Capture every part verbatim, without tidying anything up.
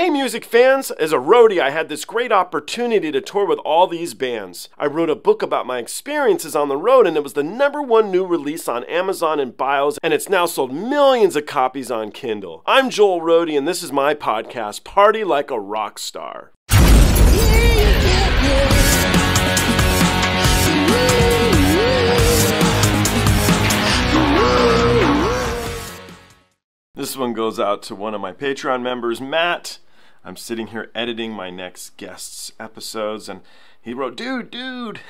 Hey music fans, as a roadie I had this great opportunity to tour with all these bands. I wrote a book about my experiences on the road and it was the number one new release on Amazon and BIOS and it's now sold millions of copies on Kindle. I'm Joel Roadie and this is my podcast, Party Like a Rockstar. This one goes out to one of my Patreon members, Matt. I'm sitting here editing my next guest's episodes, and he wrote, dude, dude,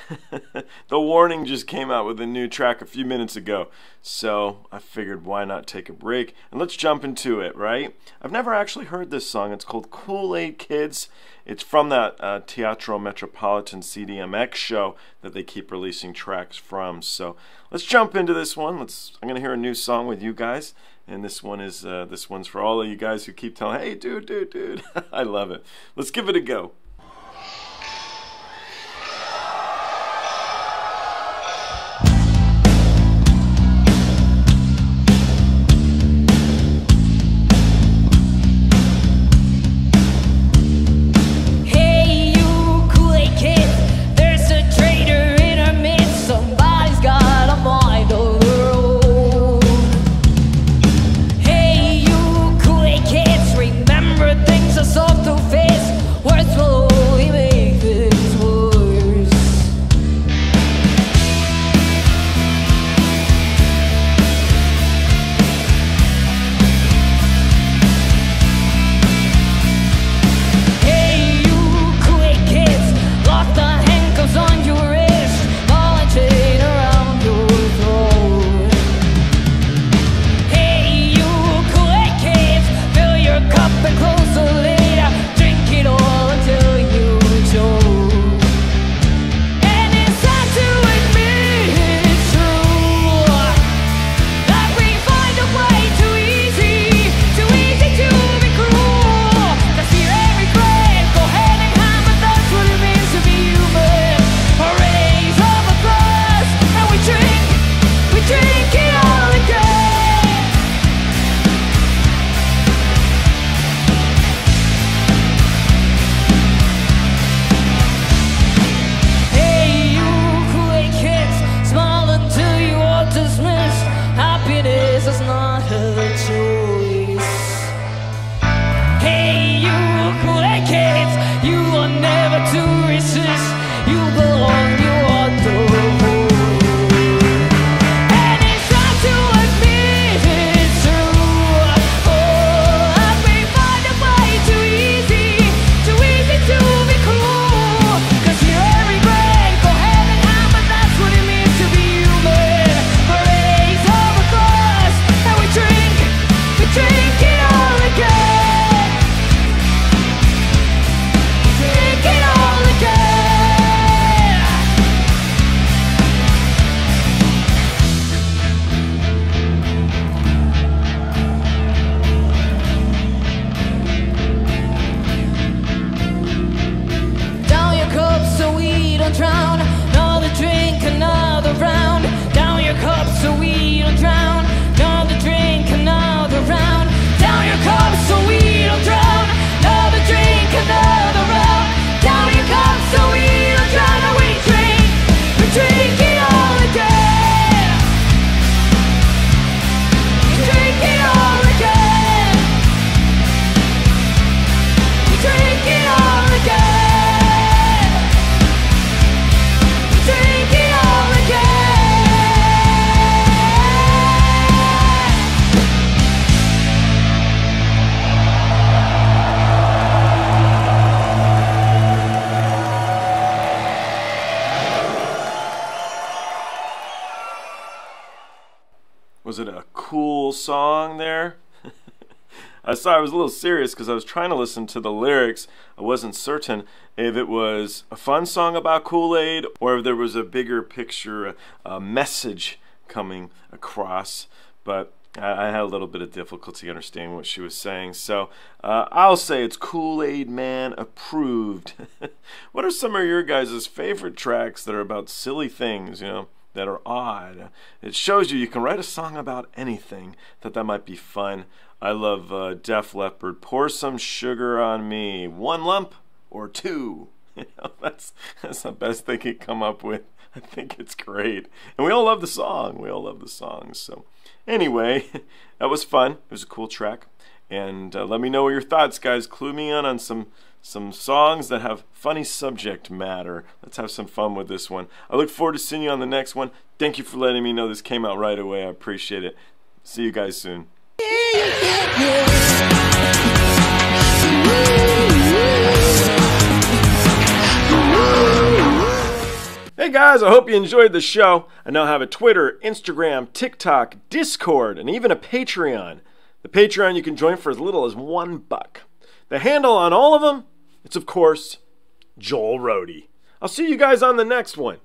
The Warning just came out with a new track a few minutes ago, so I figured why not take a break, and let's jump into it, right? I've never actually heard this song. It's called Kool-Aid Kids. It's from that uh, Teatro Metropolitan C D M X show that they keep releasing tracks from, so let's jump into this one. Let's. I'm going to hear a new song with you guys. And this one is, uh, this one's for all of you guys who keep telling, hey, dude, dude, dude. I love it. Let's give it a go. Was it a cool song there? I saw I was a little serious because I was trying to listen to the lyrics. I wasn't certain if it was a fun song about Kool-Aid or if there was a bigger picture, a message coming across. But I had a little bit of difficulty understanding what she was saying. So uh, I'll say it's Kool-Aid Man approved. What are some of your guys' favorite tracks that are about silly things, you know? That are odd. It shows you you can write a song about anything, that that might be fun I love uh, Def Leppard. Pour some sugar on me. One lump or two. You know, that's that's the best they could come up with. I think it's great. And we all love the song. We all love the song. So anyway, that was fun. It was a cool track. And uh, let me know your thoughts, guys. Clue me in on some, some songs that have funny subject matter. Let's have some fun with this one. I look forward to seeing you on the next one. Thank you for letting me know this came out right away. I appreciate it. See you guys soon. Hey guys, I hope you enjoyed the show. I now have a Twitter, Instagram, TikTok, Discord, and even a Patreon. The Patreon you can join for as little as one buck. The handle on all of them, it's of course, Joel Rohde. I'll see you guys on the next one.